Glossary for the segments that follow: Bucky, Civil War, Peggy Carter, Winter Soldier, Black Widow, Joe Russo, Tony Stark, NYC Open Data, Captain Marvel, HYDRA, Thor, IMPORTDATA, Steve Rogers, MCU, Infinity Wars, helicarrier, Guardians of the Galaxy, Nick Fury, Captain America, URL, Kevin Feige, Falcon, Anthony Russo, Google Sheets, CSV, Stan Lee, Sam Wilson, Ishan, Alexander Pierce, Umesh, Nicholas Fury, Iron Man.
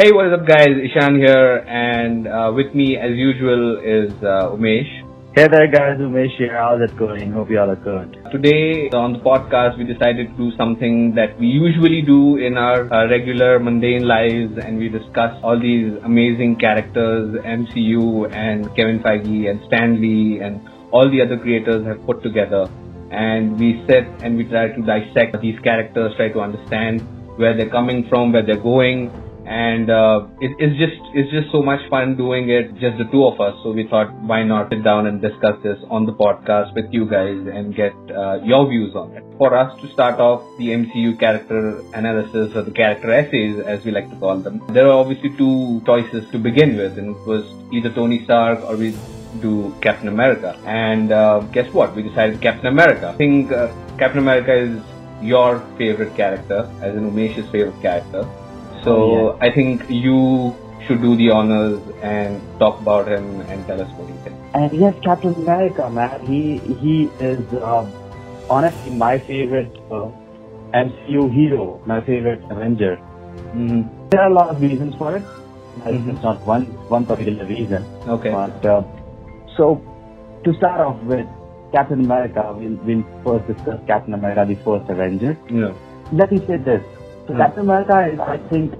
Hey, what is up guys, Ishan here, and with me as usual is Umesh. Hey there guys, Umesh here, how's it going? Hope y'all are good. Today on the podcast we decided to do something that we usually do in our regular mundane lives, and we discuss all these amazing characters, MCU and Kevin Feige and Stan Lee and all the other creators have put together. And we sit and we try to dissect these characters, try to understand where they're coming from, where they're going. And it's just so much fun doing it, just the two of us. So we thought, why not sit down and discuss this on the podcast with you guys and get your views on it. For us to start off the MCU character analysis, or the character essays as we like to call them, there are obviously two choices to begin with, and it was either Tony Stark or we do Captain America. And guess what? We decided Captain America. I think Captain America is your favorite character, as in Umesh's favorite character. So yeah. I think you should do the honors and talk about him and tell us what you think. And yes, Captain America, man, he is honestly my favorite MCU hero, my favorite Avenger. Mm-hmm. There are a lot of reasons for it. Mm-hmm. It's not one particular reason. Okay. But so to start off with Captain America, we'll first discuss Captain America, the first Avenger. Yeah. Let me say this. So Captain America is, I think,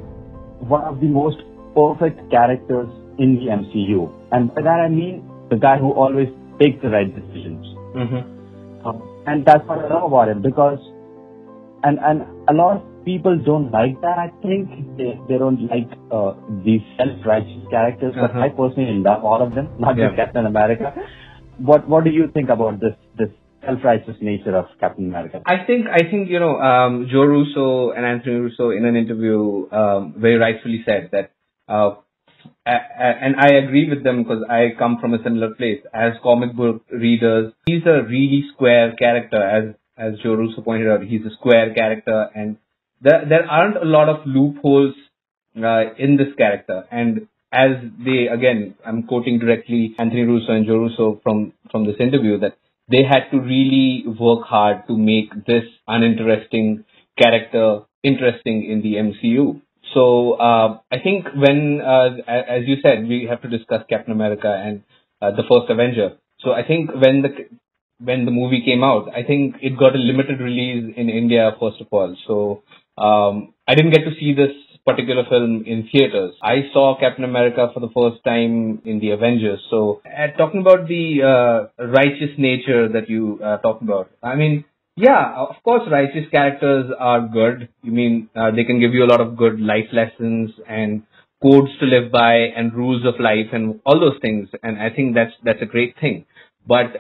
one of the most perfect characters in the MCU. And by that I mean the guy who always takes the right decisions. Mm-hmm. And that's what I love about him, because and a lot of people don't like that, I think. They don't like these self-righteous characters, but I personally love all of them, not just Captain America. What do you think about this self-righteous nature of Captain America? I think you know, Joe Russo and Anthony Russo in an interview very rightfully said that, and I agree with them because I come from a similar place. As comic book readers, he's a really square character. As Joe Russo pointed out, he's a square character, and there aren't a lot of loopholes in this character. And as they, again, I'm quoting directly Anthony Russo and Joe Russo from this interview, that they had to really work hard to make this uninteresting character interesting in the MCU. So I think when, as you said, we have to discuss Captain America and the first Avenger. So I think when the movie came out, I think it got a limited release in India, first of all. So I didn't get to see this particular film in theaters. I saw Captain America for the first time in the Avengers. So, talking about the righteous nature that you talked about, I mean, yeah, of course, righteous characters are good. You mean, they can give you a lot of good life lessons and codes to live by and rules of life and all those things. And I think that's a great thing. But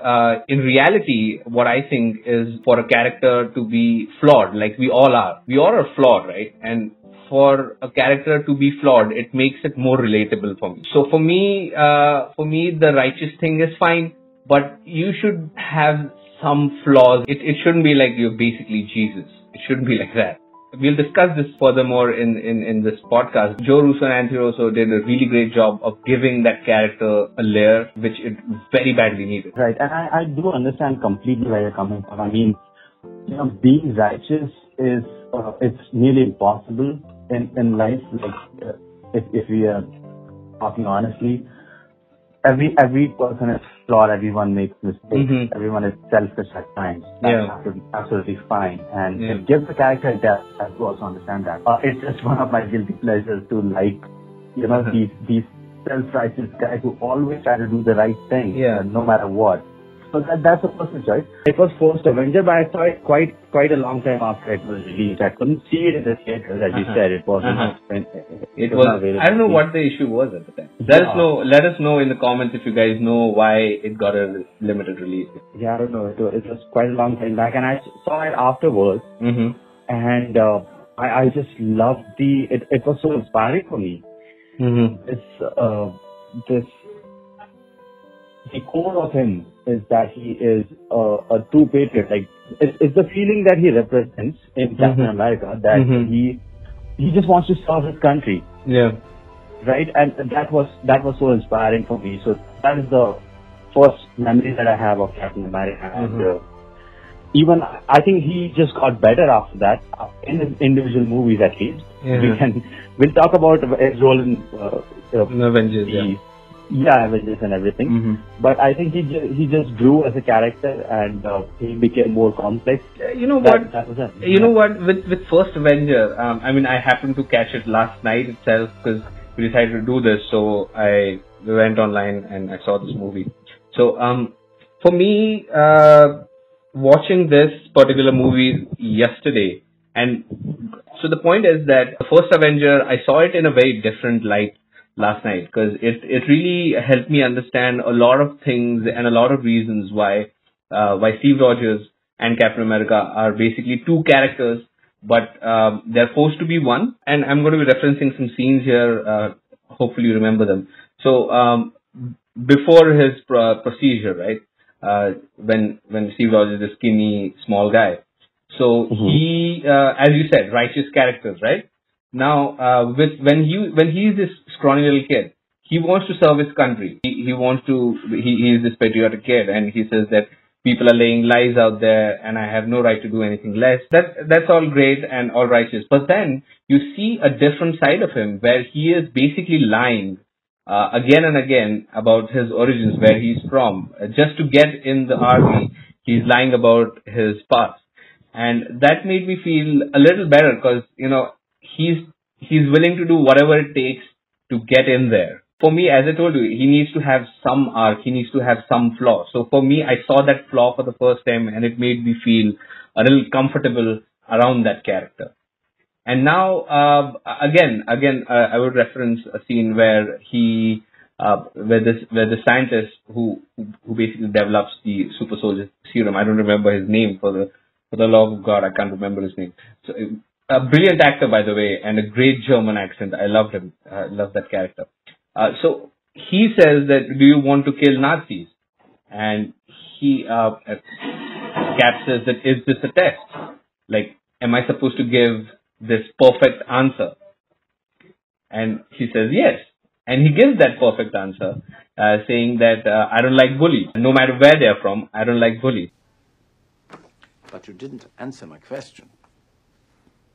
in reality, what I think is, for a character to be flawed, like we all are flawed, right? And for a character to be flawed, it makes it more relatable for me. So for me, the righteous thing is fine, but you should have some flaws. It shouldn't be like you're basically Jesus. It shouldn't be like that. We'll discuss this furthermore in this podcast. Joe Russo and Anthony Russo did a really great job of giving that character a layer which it very badly needed. Right, and I do understand completely where you're coming from. I mean, you know, being righteous is it's nearly impossible in life. Like if we are talking honestly, every person is flawed. Everyone makes mistakes. Mm-hmm. Everyone is selfish at times. That's absolutely fine, and it gives the character depth. I do also understand that. It's just one of my guilty pleasures to like, you know, these self-righteous guys who always try to do the right thing, no matter what. So that's a personal choice. It was first Avenger, but I saw it quite a long time after it was released. I couldn't see it in the theaters, as you said. It wasn't. It was. I don't know what the issue was at the time. Let us know in the comments if you guys know why it got a limited release. Yeah, I don't know. It was quite a long time back, and I saw it afterwards. Mm-hmm. And I just loved the. It was so inspiring for me. Mm-hmm. This. The core of him is that he is a true patriot. Like it's the feeling that he represents in Captain America, that he just wants to serve his country. Yeah, right. And that was so inspiring for me. So that is the first memory that I have of Captain America. And even I think he just got better after that, in his individual movies at least. Yeah. We'll talk about his role in Avengers, Avengers and everything. Mm-hmm. But I think he just grew as a character, and he became more complex. You know what? With first Avenger, I happened to catch it last night itself because we decided to do this. So I went online and I saw this movie. So for me, watching this particular movie yesterday, and so the point is that the first Avenger, I saw it in a very different light last night, because it really helped me understand a lot of things and a lot of reasons why Steve Rogers and Captain America are basically two characters, but they're forced to be one. And I'm going to be referencing some scenes here. Hopefully you remember them. So before his procedure, right, when Steve Rogers is a skinny, small guy. So he, as you said, righteous characters, right? Now, when he's this scrawny little kid, he wants to serve his country. He is this patriotic kid, and he says that people are laying lies out there, and I have no right to do anything less. That's all great and all righteous. But then you see a different side of him where he is basically lying again and again about his origins, where he's from, just to get in the army. He's lying about his past, and that made me feel a little better because he's willing to do whatever it takes to get in there. For me, as I told you, he needs to have some arc. He needs to have some flaw. So for me, I saw that flaw for the first time, and it made me feel a little comfortable around that character. And now, I would reference a scene where where the scientist who basically develops the super soldier serum. I don't remember his name, for the love of God, I can't remember his name. So. A brilliant actor, by the way, and a great German accent. I loved him. I loved that character. So he says that, do you want to kill Nazis? And he, Cap says that, is this a test? Like, am I supposed to give this perfect answer? And he says, yes. And he gives that perfect answer, saying that, I don't like bullies. No matter where they're from, I don't like bullies. But you didn't answer my question.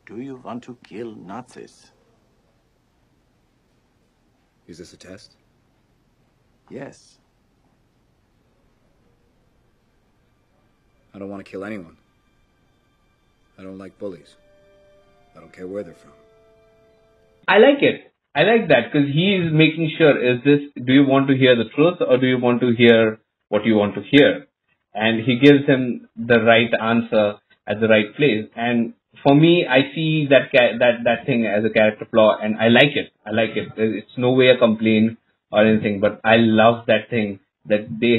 Do you want to kill Nazis? Is this a test? Yes. I don't want to kill anyone. I don't like bullies. I don't care where they're from. I like it. I like that because he is making sure, do you want to hear the truth or do you want to hear what you want to hear? And he gives him the right answer at the right place. And for me, I see that thing as a character flaw, and I like it. I like it. It's no way a complaint or anything, but I love that thing that they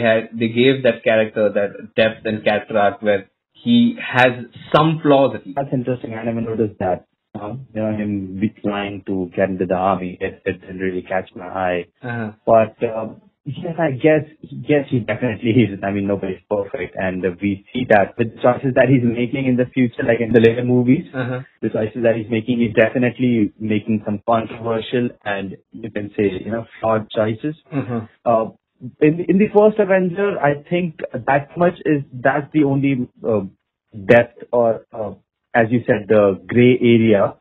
gave that character that depth and character arc where he has some flaws. That's interesting. I never noticed that. Him declining to get into the army, it didn't really catch my eye. Uh-huh. But yes, I guess he definitely is. I mean, nobody's perfect, and we see that with the choices that he's making in the future, like in the later movies, the choices that he's making, he's definitely making some controversial and you can say, flawed choices. Uh-huh. In the first Avenger, I think that's the only depth or, as you said, the gray area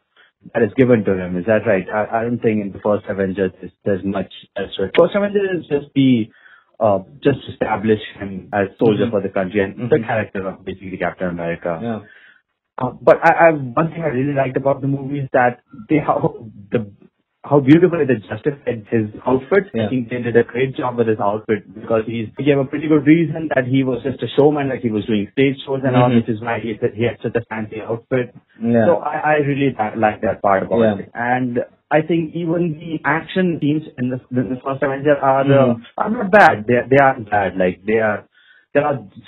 that is given to him. Is that right? I don't think in the first Avenger there's much as well. First Avenger is just establish him as soldier for the country and the character of basically Captain America. Yeah. But one thing I really liked about the movie is that how beautifully they justified his outfit. Yeah. I think they did a great job with his outfit because he gave a pretty good reason that he was just a showman, like he was doing stage shows and all, which is why he had such a fancy outfit. Yeah. So I really like that part about it. And I think even the action scenes in the first Avenger are not bad. They aren't bad. Like they are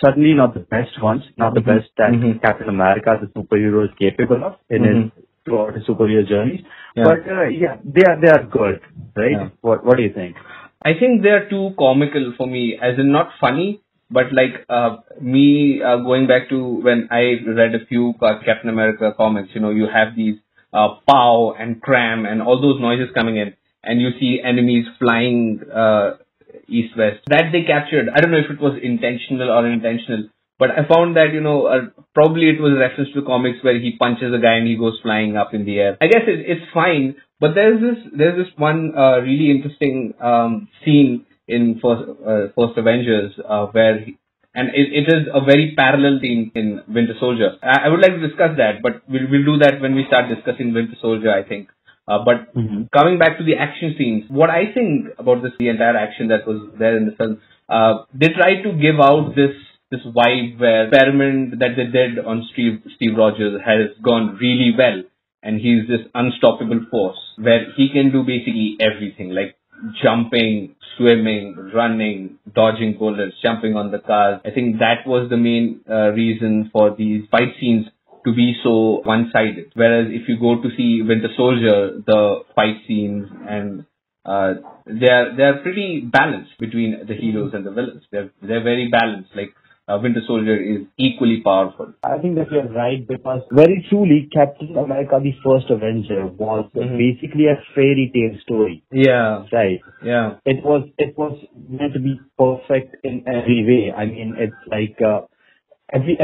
certainly not the best ones, not the best that Captain America, the superhero, is capable of in his throughout his superhero journeys. Yeah. But they are good, right? Yeah. What do you think? I think they are too comical for me, as in not funny, but like going back to when I read a few Captain America comics, you have these pow and cram and all those noises coming in, and you see enemies flying east-west. That they captured, I don't know if it was intentional or unintentional, But I found that, you know, probably it was a reference to comics where he punches a guy and he goes flying up in the air. I guess it's fine, but there's this one really interesting scene in First Avengers where it is a very parallel theme in Winter Soldier. I would like to discuss that, but we'll do that when we start discussing Winter Soldier, I think. But coming back to the action scenes, what I think about the entire action that was there in the film, they tried to give out this vibe where the experiment that they did on Steve Rogers has gone really well, and he's this unstoppable force where he can do basically everything, like jumping, swimming, running, dodging bullets, jumping on the cars. I think that was the main reason for these fight scenes to be so one-sided. Whereas if you go to see Winter Soldier, the fight scenes and they're pretty balanced between the heroes and the villains. They're very balanced. Like Winter Soldier is equally powerful. I think that you're right, because very truly Captain America the First Avenger was basically a fairy tale story. Yeah. Right. Yeah. It was meant to be perfect in every way. I mean, it's like every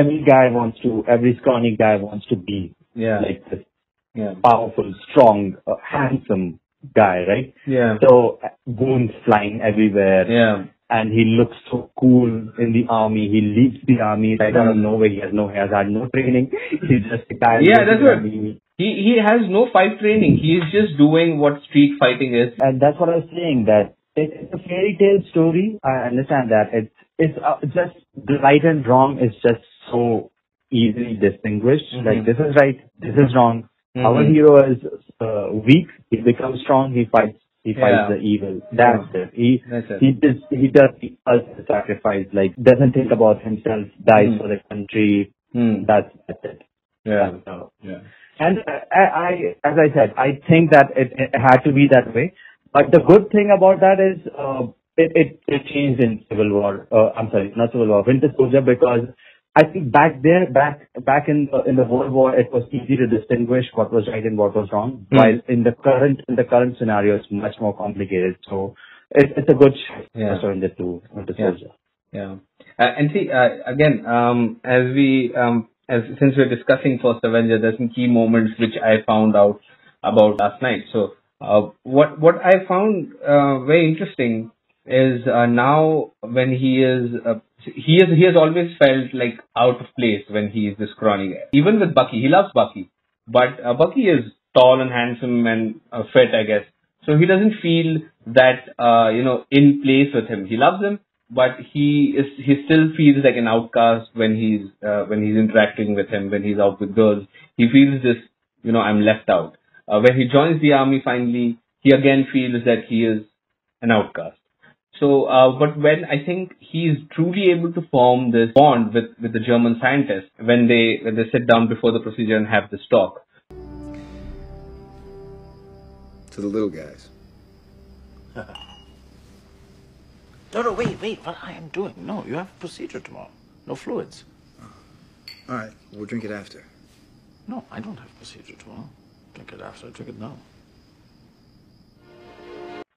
scrawny guy wants to be like this powerful, strong, handsome guy, right? Yeah. So wounds flying everywhere. Yeah. And he looks so cool in the army. He leaves the army right out of nowhere. He has no hair, has had no training. He's just a guy. Yeah, that's what. He has no fight training. He's just doing what street fighting is. And that's what I was saying, that it's a fairy tale story. I understand that. It's just the right and wrong is just so easily distinguished. Like, this is right, this is wrong. Our hero is weak. He becomes strong. He fights the evil. That's it. He does the ultimate sacrifice. Like, doesn't think about himself. Dies for the country. That's it. Yeah. Yeah. And I, as I said, I think that it had to be that way. But the good thing about that is it changed in Civil War. I'm sorry, not Civil War. Winter Soldier, because I think back in the World War, it was easy to distinguish what was right and what was wrong. While in the current scenario, it's much more complicated. So it's a good shift between the two. Yeah. And see, again, since we're discussing First Avenger, there's some key moments which I found out about last night. So what I found very interesting is now when he is. He has always felt like out of place when he is this scrawny guy. Even with Bucky, he loves Bucky, but Bucky is tall and handsome and fit, I guess. So he doesn't feel that in place with him. He loves him, but he still feels like an outcast when he's interacting with him. When he's out with girls, he feels this I'm left out. When he joins the army finally, he again feels that he is an outcast. So, but when I think he's truly able to form this bond with the German scientists when they sit down before the procedure and have this talk. To the little guys. No, wait, what I am doing? No, you have a procedure tomorrow. No fluids. Oh. All right, we'll drink it after. No, I don't have a procedure tomorrow. Drink it after, I drink it now.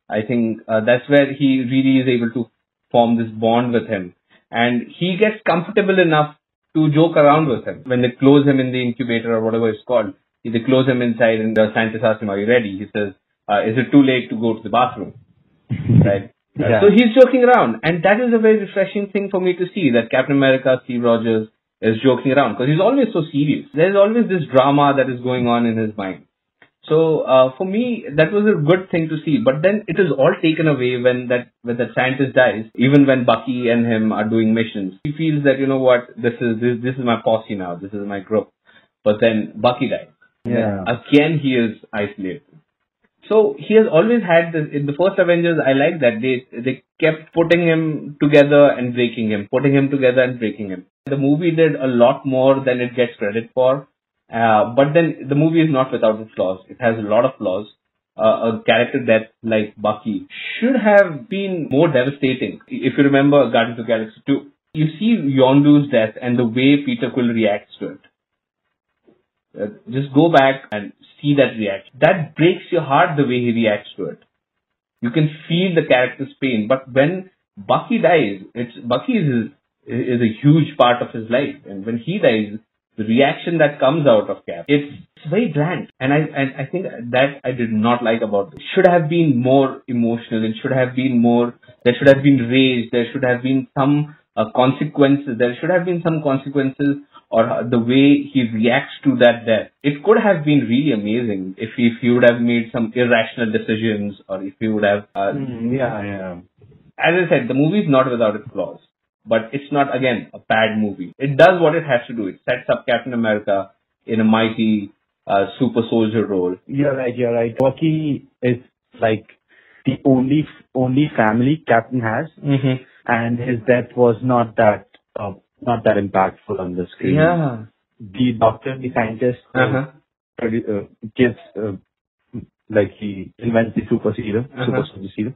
I think that's where he really is able to form this bond with him. And he gets comfortable enough to joke around with him. When they close him in the incubator or whatever it's called, they close him inside and the scientist asks him, "Are you ready?" He says, "Is it too late to go to the bathroom?" Right? Yeah. So he's joking around. And that is a very refreshing thing for me to see, that Captain America, Steve Rogers, is joking around. Because he's always so serious. There's always this drama that is going on in his mind. So for me, that was a good thing to see. But then it is all taken away when that scientist dies. Even when Bucky and him are doing missions, he feels that this is my posse now. This is my group. But then Bucky dies. Yeah. Again, he is isolated. So he has always had this in the First Avengers. I like that they kept putting him together and breaking him, putting him together and breaking him. The movie did a lot more than it gets credit for. But then the movie is not without its flaws. It has a lot of flaws. A character death like Bucky should have been more devastating. If you remember Guardians of the Galaxy 2, you see Yondu's death and the way Peter Quill reacts to it. Just go back and see that reaction. That breaks your heart, the way he reacts to it. You can feel the character's pain. But when Bucky dies, Bucky is is a huge part of his life. And when he dies, the reaction that comes out of Cap, it's very bland. And I think that I did not like about this. Should have been more emotional. It should have been more, there should have been rage. There should have been some consequences. There should have been some consequences, or the way he reacts to that death. It could have been really amazing if he would have made some irrational decisions, or if he would have... As I said, the movie is not without its flaws. But it's not, again, a bad movie. It does what it has to do. It sets up Captain America in a mighty super soldier role. You're right. Bucky is like the only family Captain has. Mm-hmm. And his death was not that impactful on the screen. Yeah. The doctor, the scientist, he invents the super soldier serum.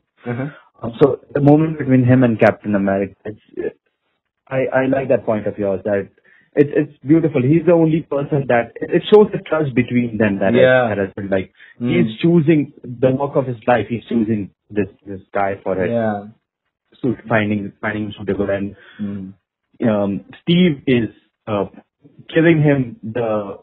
Uh-huh. So the moment between him and Captain America, I like that point of yours, that it's beautiful. He's the only person that it shows the trust between them that he's choosing the work of his life. He's choosing this guy for it. Yeah. So finding suitable, and Steve is giving him the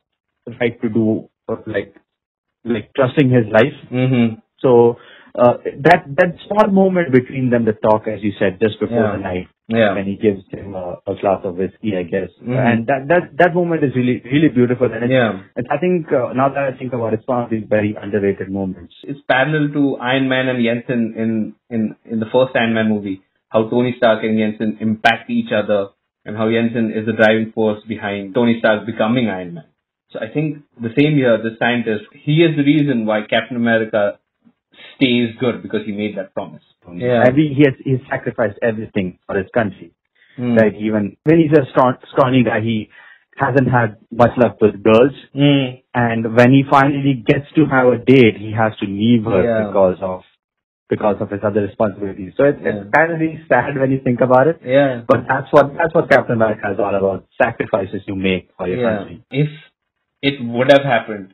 right to do, like trusting his life. Mm-hmm. So that small moment between them, the talk, as you said, just before the night, when he gives him a glass of whiskey, I guess, and that moment is really, really beautiful. And I think now that I think about it, it's one of these very underrated moments. It's parallel to Iron Man and Jensen in the first Iron Man movie, how Tony Stark and Jensen impact each other, and how Jensen is the driving force behind Tony Stark becoming Iron Man. So I think the same year, the scientist, he is the reason why Captain America stays good, because he made that promise. Yeah. He sacrificed everything for his country. Mm. Like, even when he's a scrawny guy, he hasn't had much luck with girls. Mm. And when he finally gets to have a date, he has to leave her because of his other responsibilities. So it's kind of really sad when you think about it. Yeah. But that's what Captain America is all about: sacrifices you make for your country. If it would have happened,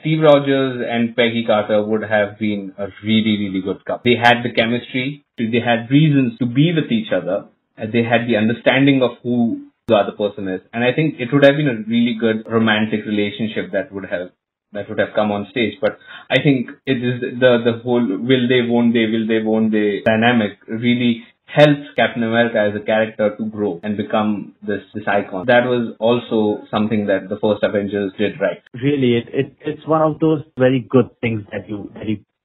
Steve Rogers and Peggy Carter would have been a really, really good couple. They had the chemistry, they had reasons to be with each other, and they had the understanding of who the other person is. And I think it would have been a really good romantic relationship that would have come on stage. But I think it is the whole will they, won't they dynamic really helped Captain America as a character to grow and become this icon. That was also something that the first Avengers did right. Really, it's one of those very good things that you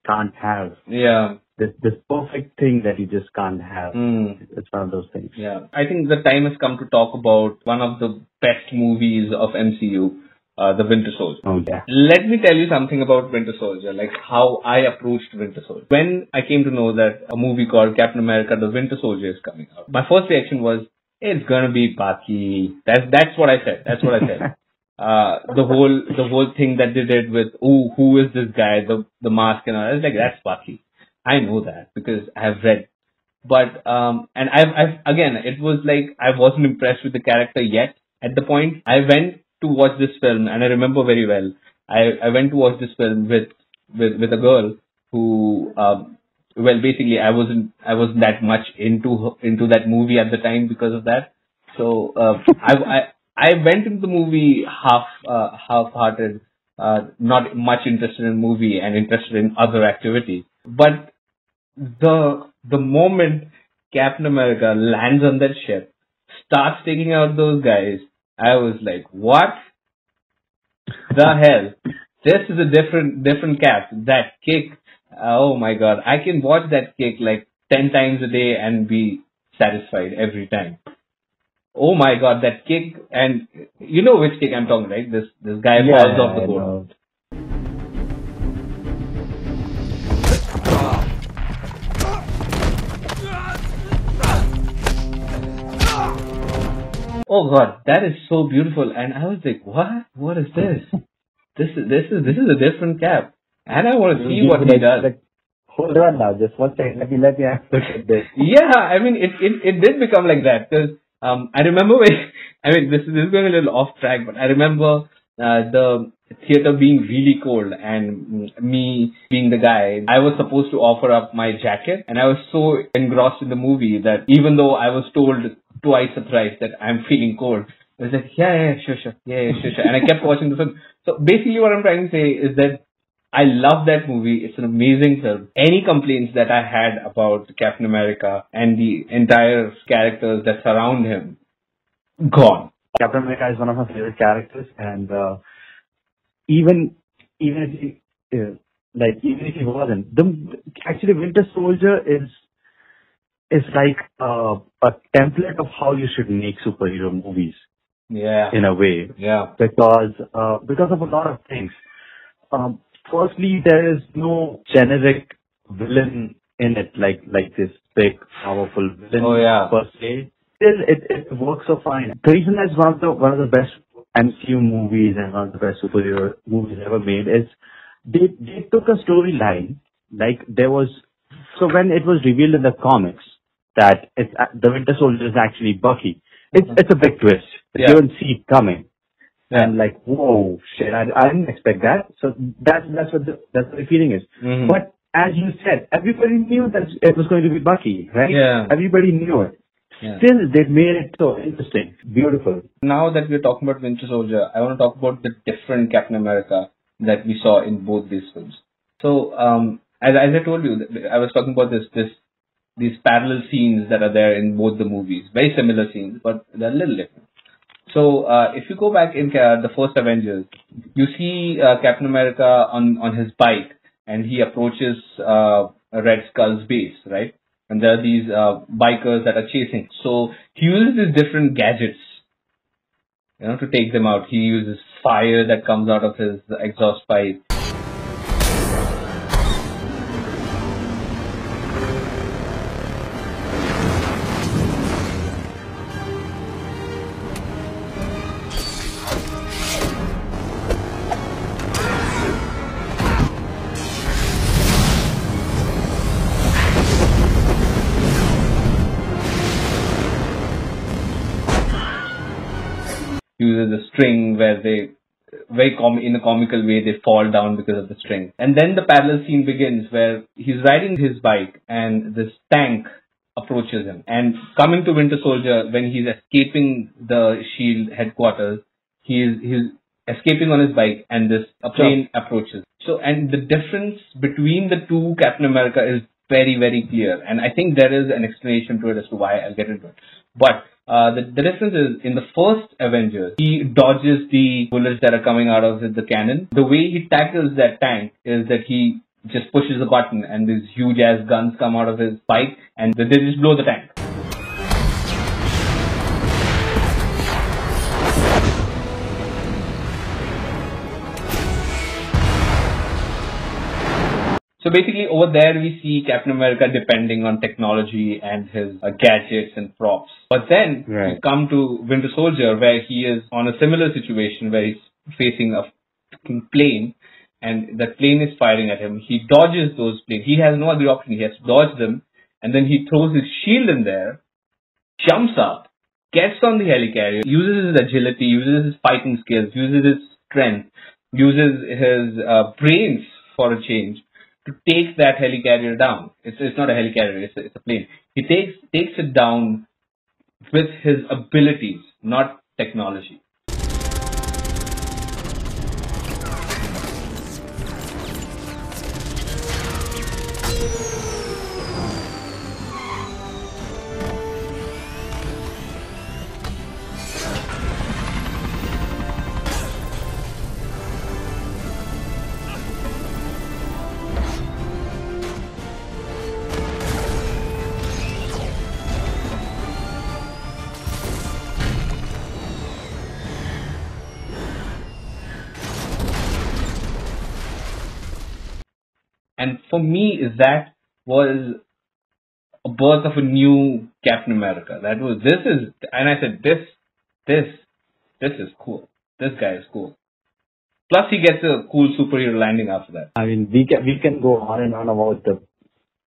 can't have. Yeah. This perfect thing that you just can't have. Mm. It's one of those things. Yeah. I think the time has come to talk about one of the best movies of MCU, The Winter Soldier. Oh, yeah. Let me tell you something about Winter Soldier, like how I approached Winter Soldier. When I came to know that a movie called Captain America: The Winter Soldier is coming out, my first reaction was, it's gonna be Bucky. That's what I said. That's what I said. The whole thing that they did with, who is this guy? The mask and all. I was like, that's Bucky. I know that because I have read. But and I've again, it was like I wasn't impressed with the character yet. At the point I went to watch this film, and I remember very well, I went to watch this film with a girl who, basically I wasn't that much into that movie at the time because of that. So I went into the movie half-hearted, not much interested in movie and interested in other activity. But the moment Captain America lands on that ship, starts taking out those guys, I was like, what the hell? This is a different Cap. That kick, oh my God. I can watch that kick like 10 times a day and be satisfied every time. Oh my God, that kick. And you know which kick I'm talking, right? This guy falls off the board. Oh God, that is so beautiful. And I was like, what? What is this? This is a different Cap. And I want to see what he does. Like, hold on now, just one second. Let me look at this. Yeah, I mean, it did become like that. Because I remember this is going a little off track, but I remember the theater being really cold, and me being the guy, I was supposed to offer up my jacket, and I was so engrossed in the movie that even though I was told twice surprised that I'm feeling cold. I was like, yeah, sure. And I kept watching the film. So basically what I'm trying to say is that I love that movie. It's an amazing film. Any complaints that I had about Captain America and the entire characters that surround him, gone. Captain America is one of my favorite characters, and even if he wasn't, actually Winter Soldier is like a template of how you should make superhero movies. Yeah. In a way. Yeah. Because of a lot of things. Firstly, there is no generic villain in it, like this big, powerful villain per se. Still, it works so fine. Traditionally, is one of the best MCU movies and one of the best superhero movies ever made. Is they took a storyline, like there was, so when it was revealed in the comics that the Winter Soldier is actually Bucky, it's a big twist. Yeah. You don't see it coming. And like, whoa, shit! I didn't expect that. So that's what the feeling is. Mm-hmm. But as you said, everybody knew that it was going to be Bucky, right? Yeah. Everybody knew it. Yeah. Still, they made it so interesting, beautiful. Now that we're talking about Winter Soldier, I want to talk about the different Captain America that we saw in both these films. So, as I told you, I was talking about these parallel scenes that are there in both the movies. Very similar scenes, but they're a little different. So, if you go back in the first Avengers, you see Captain America on his bike, and he approaches Red Skull's base, right? And there are these bikers that are chasing. So, he uses these different gadgets, you know, to take them out. He uses fire that comes out of his exhaust pipe. Uses the string where they in a comical way they fall down because of the string. And then the parallel scene begins where he's riding his bike and this tank approaches him. And coming to Winter Soldier, when he's escaping the S.H.I.E.L.D. headquarters, he's escaping on his bike and this plane approaches. So, and the difference between the two Captain America is very, very clear. And I think there is an explanation to it as to why. I'll get into it. But the difference is, in the first Avengers, he dodges the bullets that are coming out of the cannon. The way he tackles that tank is that he just pushes a button and these huge ass guns come out of his bike and they just blow the tank. So basically over there we see Captain America depending on technology and his gadgets and props. But then we come to Winter Soldier where he is on a similar situation where he's facing a fucking plane and the plane is firing at him. He dodges those planes. He has no other option. He has to dodge them and then he throws his shield in there, jumps up, gets on the helicarrier, uses his agility, uses his fighting skills, uses his strength, uses his brains for a change to take that helicarrier down. It's not a helicarrier, it's a plane. He takes it down with his abilities, not technology. And for me, that was a birth of a new Captain America. This is cool. This guy is cool. Plus, he gets a cool superhero landing after that. I mean, we can go on and on about the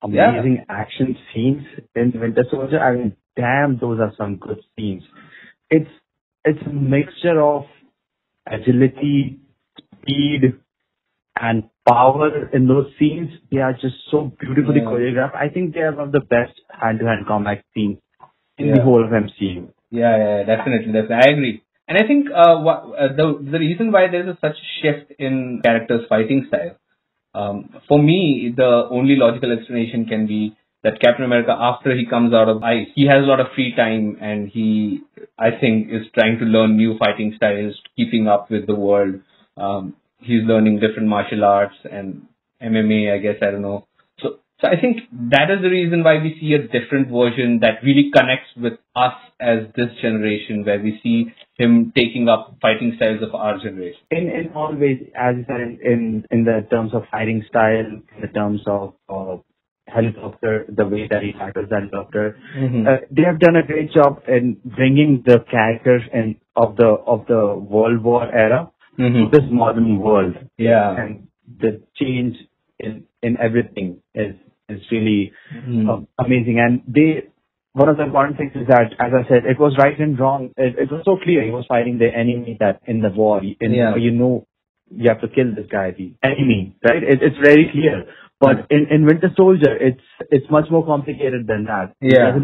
amazing action scenes in Winter Soldier. I mean, damn, those are some good scenes. It's a mixture of agility, speed, and power in those scenes. They are just so beautifully choreographed. I think they are one of the best hand-to-hand combat scenes in the whole of MCU. Yeah, definitely. I agree. And I think the reason why there is such a shift in characters' fighting style, for me, the only logical explanation can be that Captain America, after he comes out of ice, he has a lot of free time and he, I think, is trying to learn new fighting styles, keeping up with the world. He's learning different martial arts and MMA, I guess, I don't know. So I think that is the reason why we see a different version that really connects with us as this generation, where we see him taking up fighting styles of our generation. In all ways, as you said, in the terms of fighting style, in the terms of helicopter, the way that he tackles the helicopter, they have done a great job in bringing the characters in of the World War era to this modern world. Yeah, and the change in everything is really amazing. And one of the important things is that, as I said, it was right and wrong. It was so clear. He was fighting the enemy that in the war, you have to kill this guy, the enemy, right? It's very clear. But in Winter Soldier, it's much more complicated than that. Yeah.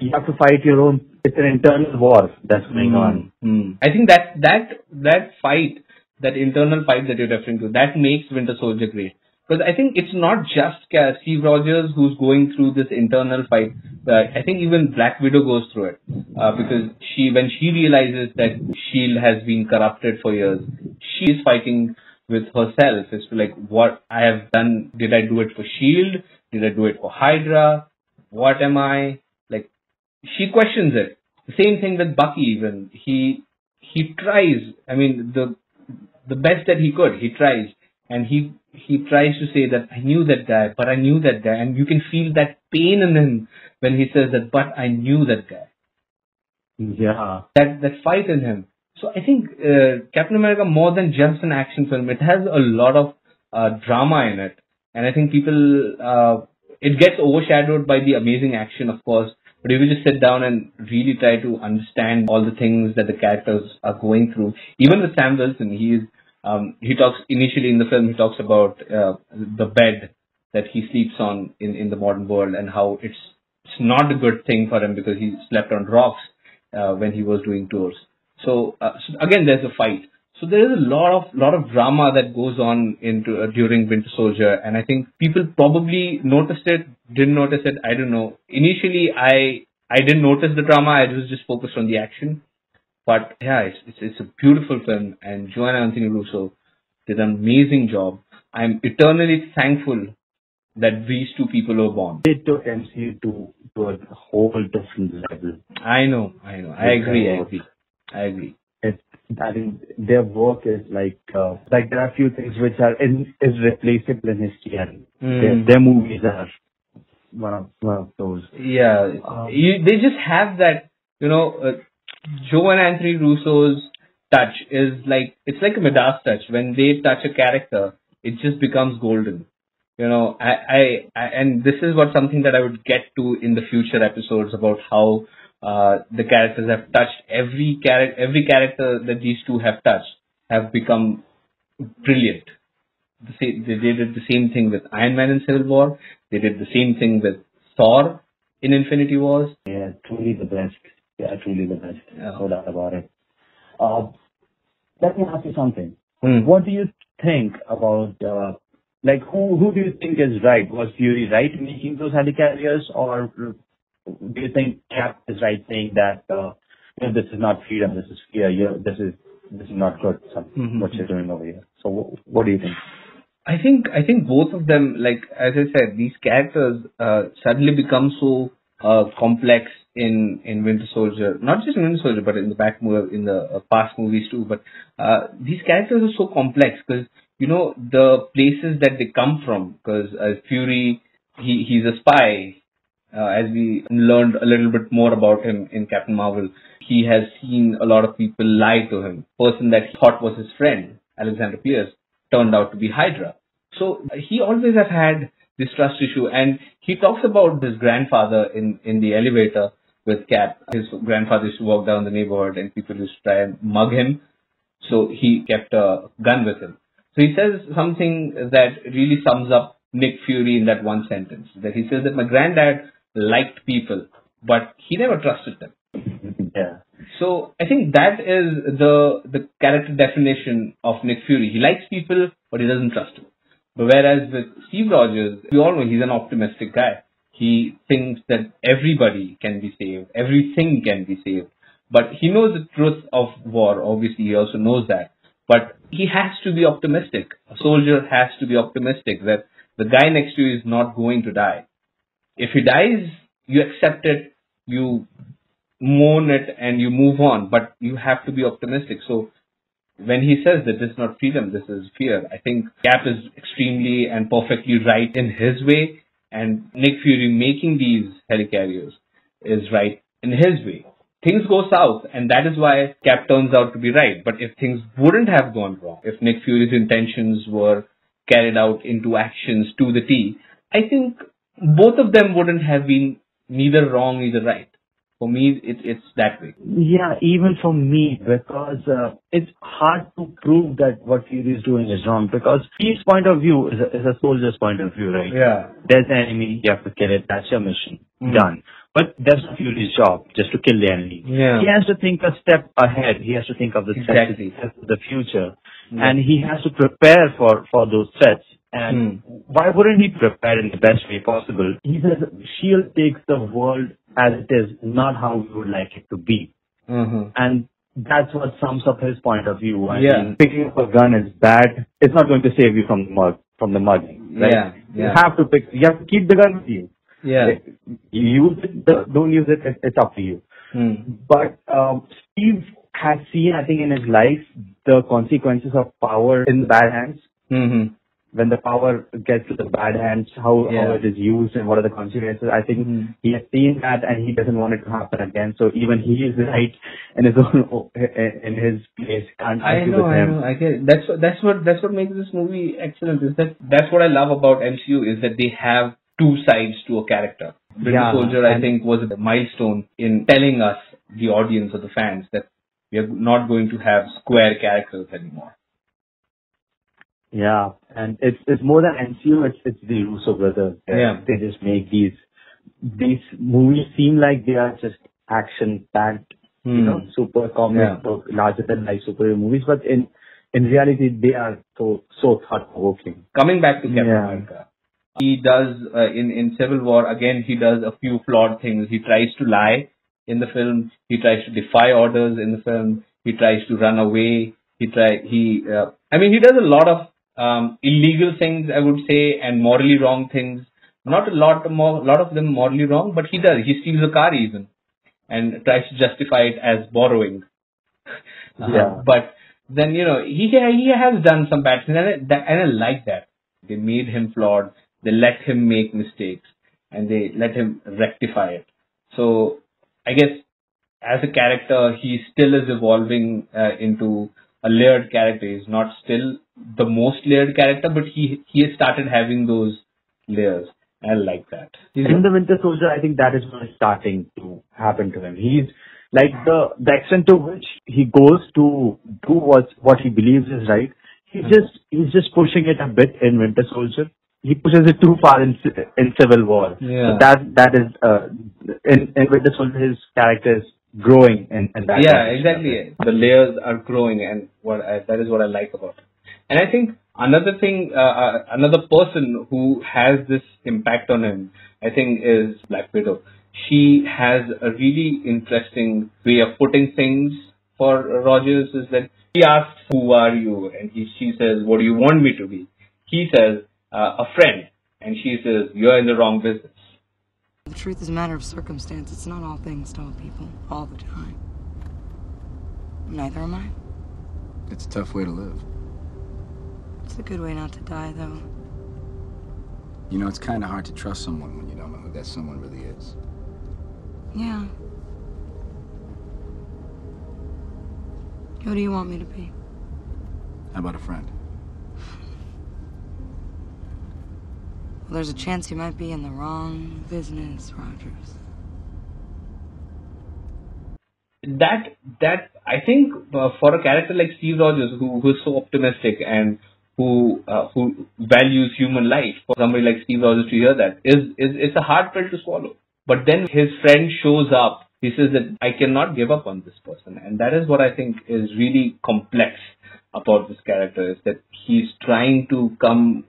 You have to fight your own. It's an internal war that's going on. I think that fight, that internal fight that you're referring to, that makes Winter Soldier great. Because I think it's not just Steve Rogers who's going through this internal fight. I think even Black Widow goes through it. Because when she realizes that S.H.I.E.L.D. has been corrupted for years, she is fighting with herself. It's like, what I have done, did I do it for S.H.I.E.L.D.? Did I do it for HYDRA? What am I? Like, she questions it. The same thing with Bucky even. He tries, I mean, the best that he could, he tries. And he tries to say that I knew that guy, and you can feel that pain in him when he says that, but I knew that guy. Yeah. That fight in him. So I think Captain America, more than just an action film, it has a lot of drama in it. And I think people, it gets overshadowed by the amazing action, of course. But if you just sit down and really try to understand all the things that the characters are going through, even with Sam Wilson, he talks initially in the film. He talks about the bed that he sleeps on in the modern world and how it's not a good thing for him because he slept on rocks when he was doing tours. So again, there's a fight. So there is a lot of drama that goes on during Winter Soldier, and I think people probably noticed it, didn't notice it. I don't know. Initially, I didn't notice the drama. I was just focused on the action. But yeah, it's a beautiful film, and Joe and Anthony Russo did an amazing job. I'm eternally thankful that these two people were born. They took MCU to a whole different level. I know. I agree. I think their work is like there are a few things which are irreplaceable in history, and their movies are one of those. Yeah, they just have that, Joe and Anthony Russo's touch is it's like a Midas touch. When they touch a character, it just becomes golden. And this is what something that I would get to in the future episodes about how the characters have touched every character that these two have touched have become brilliant. They did the same thing with Iron Man in Civil War. They did the same thing with Thor in Infinity Wars. Yeah, truly the best. No doubt about it. Let me ask you something. What do you think about, who do you think is right? Was Fury right in making those helicarriers, or do you think Cap is right saying that this is not freedom, this is fear, this is not good, what you're doing over here? So what do you think? I think both of them, as I said, these characters suddenly become so complex in Winter Soldier, not just in Winter Soldier, but in the past movies too. But these characters are so complex because the places that they come from. Because Fury, he's a spy, as we learned a little bit more about him in Captain Marvel. He has seen a lot of people lie to him. Person that he thought was his friend, Alexander Pierce, turned out to be Hydra. So he always has had this trust issue, and he talks about his grandfather in the elevator with Cap. His grandfather used to walk down the neighborhood and people used to try and mug him, so he kept a gun with him. So he says something that really sums up Nick Fury in that one sentence, that he says that my granddad liked people, but he never trusted them. Yeah. So I think that is the character definition of Nick Fury. He likes people, but he doesn't trust them. But whereas with Steve Rogers, we all know he's an optimistic guy. He thinks that everybody can be saved, everything can be saved. But he knows the truth of war. Obviously, he also knows that. But he has to be optimistic. A soldier has to be optimistic that the guy next to you is not going to die. If he dies, you accept it, you mourn it, and you move on. But you have to be optimistic. So when he says that this is not freedom, this is fear, I think Cap is extremely and perfectly right in his way. And Nick Fury making these helicarriers is right in his way. Things go south, and that is why Cap turns out to be right. But if things wouldn't have gone wrong, if Nick Fury's intentions were carried out into actions to the T, I think both of them wouldn't have been neither wrong, neither right. For me, it's that way. Yeah, even for me, because it's hard to prove that what Fury is doing is wrong, because his point of view is a soldier's point of view, right? Yeah. There's an enemy, you have to kill it, that's your mission, done. But that's Fury's job, just to kill the enemy. Yeah. He has to think a step ahead, he has to think of the threats of the future, and he has to prepare for those threats. And why wouldn't he prepare in the best way possible? He says S.H.I.E.L.D. takes the world as it is, not how we would like it to be. And that's what sums up his point of view. I mean, picking up a gun is bad. It's not going to save you from the mud. Right? Yeah, yeah. You have to keep the gun with you. Yeah. You use it, don't use it, it's up to you. But Steve has seen, I think, in his life, the consequences of power in bad hands. When the power gets to the bad hands, how it is used and what are the consequences. I think he has seen that and he doesn't want it to happen again. So even he is right in his own, in his place. I know. I get it. That's what makes this movie excellent. That's what I love about MCU is that they have two sides to a character. Winter Soldier, I think, was a milestone in telling us, the audience or the fans, that we are not going to have square characters anymore. Yeah, and it's more than MCU, it's the Russo brothers. Yeah. They just make these movies seem like they are just action-packed, super comic book, larger-than-life superhero movies, but in reality, they are so thought-provoking. Coming back to Captain America, he does, in Civil War, again, he does a few flawed things. He tries to lie in the film, he tries to defy orders in the film, he tries to run away, he does a lot of illegal things, I would say, and morally wrong things. Not a lot of them morally wrong, but he does. He steals a car even and tries to justify it as borrowing. But then, he has done some bad things, and I like that. They made him flawed. They let him make mistakes, and they let him rectify it. So I guess as a character, he still is evolving into a layered character. He's not still the most layered character, but he has started having those layers. I like that. In the Winter Soldier, I think that is what is starting to happen to him. He's like the extent to which he goes to do what he believes is right. He's just pushing it a bit in Winter Soldier. He pushes it too far in Civil War. Yeah. So that is in Winter Soldier, his character is growing and that. Yeah, exactly. The layers are growing, and that is what I like about it. And I think another thing, another person who has this impact on him, I think, is Black Widow. She has a really interesting way of putting things for Rogers. Is that he asks, "Who are you?" and she says, "What do you want me to be?" He says, "A friend," and she says, "You're in the wrong business." The truth is a matter of circumstance. It's not all things to all people, all the time. Neither am I. It's a tough way to live. It's a good way not to die, though. You know, it's kind of hard to trust someone when you don't know who that someone really is. Yeah. Who do you want me to be? How about a friend? Well, there's a chance you might be in the wrong business, Rogers. That I think for a character like Steve Rogers, who is so optimistic and who values human life, for somebody like Steve Rogers to hear that is it's a hard pill to swallow. But then his friend shows up. He says that I cannot give up on this person. And that is what I think is really complex about this character, is that he's trying to come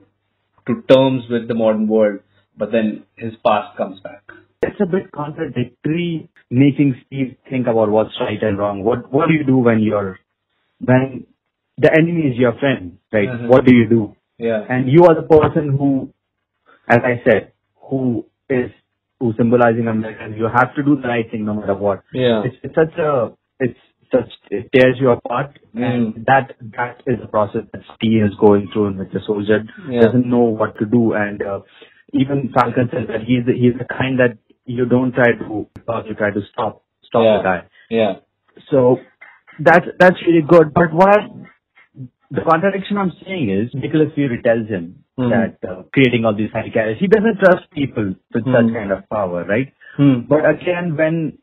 to terms with the modern world, but then his past comes back. It's a bit contradictory, making Steve think about what's right and wrong. What do you do when the enemy is your friend, right? Mm-hmm. What do you do? Yeah. And you are the person who, as I said, who's symbolizing America. You have to do the right thing no matter what. Yeah. It tears you apart, and that is the process that Steve is going through, and Winter Soldier doesn't know what to do. And even Falcon says that he's the kind that you don't try to stop, you try to stop the guy. Yeah. So that's really good. But the contradiction I'm saying is, Nicholas Fury tells him that creating all these high characters, he doesn't trust people with such kind of power, right? Mm. But again, when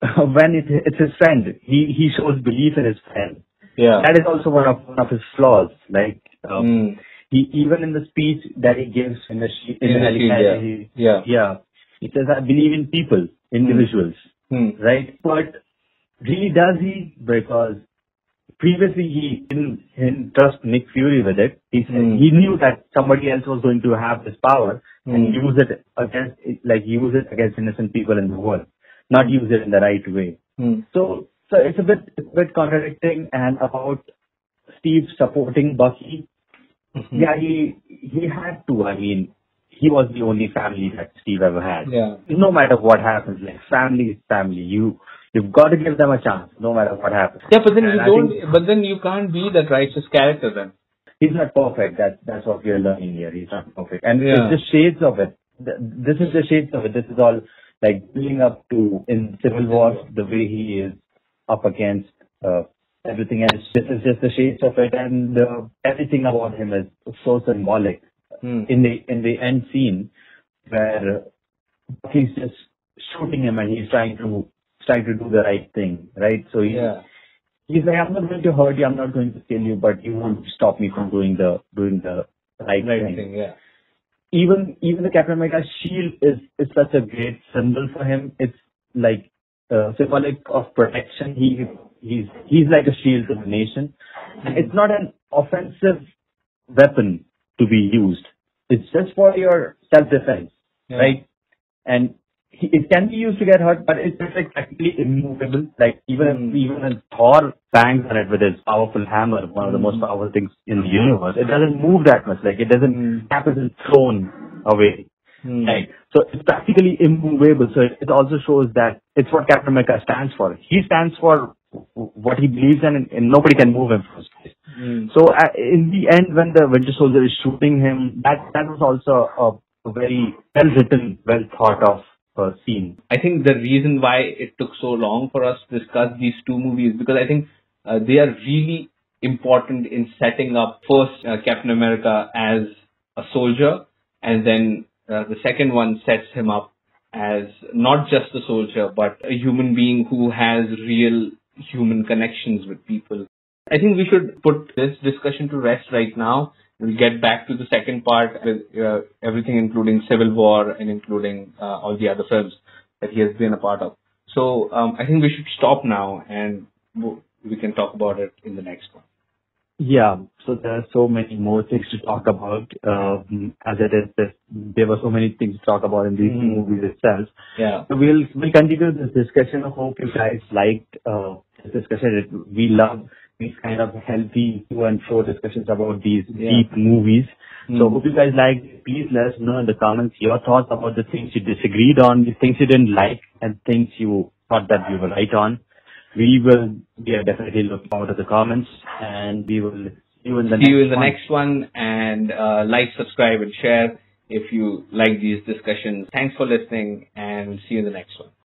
it's his friend, he shows belief in his friend. Yeah. That is also one of his flaws. Like he even in the speech that he gives he says, "I believe in people, individuals," right? But really, does he? Because previously he didn't trust Nick Fury with it. He said he knew that somebody else was going to have this power and use it against innocent people in the world. Not use it in the right way. So it's a bit contradicting. And about Steve supporting Bucky, yeah, he had to. I mean, he was the only family that Steve ever had. Yeah. No matter what happens, like, family is family. You've got to give them a chance, no matter what happens. Yeah, but then you can't be that righteous character then. He's not perfect. That's what we're learning here. He's not perfect, and it's the shades of it. This is the shades of it. This is all. Like, building up to, in Civil War, the way he is up against everything else. This is just the shades of it, and everything about him is so symbolic. In the end scene, where he's just shooting him, and he's trying to do the right thing, right? So he's like, I'm not going to hurt you, I'm not going to kill you, but you won't stop me from doing the right thing. Yeah. Even the Captain America shield is such a great symbol for him. It's like symbolic of protection. He's like a shield to the nation. It's not an offensive weapon to be used. It's just for your self-defense, right? And it can be used to get hurt, but it's just like practically immovable. Like even when Thor bangs on it with his powerful hammer, one of the most powerful things in the universe, it doesn't move that much. Like, it doesn't happen, it's thrown away. Right? So it's practically immovable. So it also shows that it's what Captain America stands for. He stands for what he believes in, and nobody can move him from space. So in the end, when the Winter Soldier is shooting him, that was also a very well written, well thought of scene. I think the reason why it took so long for us to discuss these two movies, because I think they are really important in setting up first Captain America as a soldier, and then the second one sets him up as not just a soldier, but a human being who has real human connections with people. I think we should put this discussion to rest right now. We'll get back to the second part with everything, including Civil War and including all the other films that he has been a part of. So I think we should stop now, and we can talk about it in the next one. Yeah, so there are so many more things to talk about. As it is, there were so many things to talk about in these movies itself. Yeah, so we'll continue this discussion. I hope you guys liked this discussion. We love these kind of healthy to and fro discussions about these deep movies. So hope you guys like. Please let us know in the comments your thoughts about the things you disagreed on, the things you didn't like, and things you thought that we were right on. We are definitely looking forward to the comments, and we will see you in the next one. And like, subscribe, and share if you like these discussions. Thanks for listening, and see you in the next one.